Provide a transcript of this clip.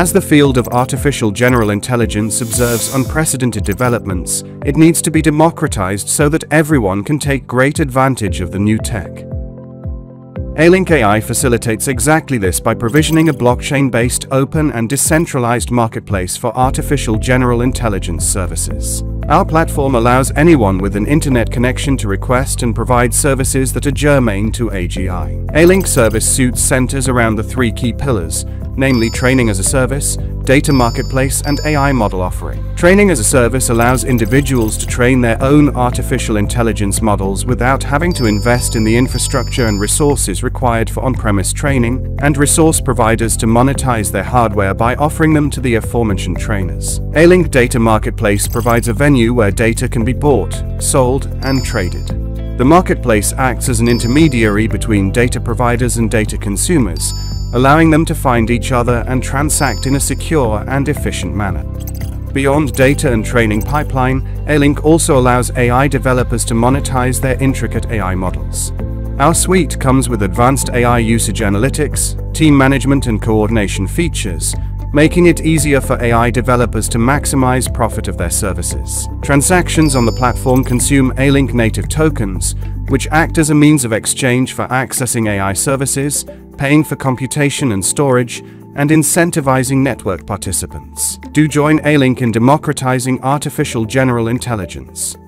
As the field of artificial general intelligence observes unprecedented developments, it needs to be democratized so that everyone can take great advantage of the new tech. ALINK AI facilitates exactly this by provisioning a blockchain-based, open and decentralized marketplace for artificial general intelligence services. Our platform allows anyone with an internet connection to request and provide services that are germane to AGI. ALINK service suite centers around the three key pillars, namely training as a service, data marketplace and AI model offering. Training as a service allows individuals to train their own artificial intelligence models without having to invest in the infrastructure and resources required for on-premise training, and resource providers to monetize their hardware by offering them to the aforementioned trainers. ALINK Data Marketplace provides a venue where data can be bought, sold, and traded. The marketplace acts as an intermediary between data providers and data consumers, allowing them to find each other and transact in a secure and efficient manner. Beyond data and training pipeline, ALINK also allows AI developers to monetize their intricate AI models. Our suite comes with advanced AI usage analytics, team management and coordination features, making it easier for AI developers to maximize profit of their services. Transactions on the platform consume ALINK native tokens, which act as a means of exchange for accessing AI services, paying for computation and storage, and incentivizing network participants. Do join ALINK in democratizing artificial general intelligence.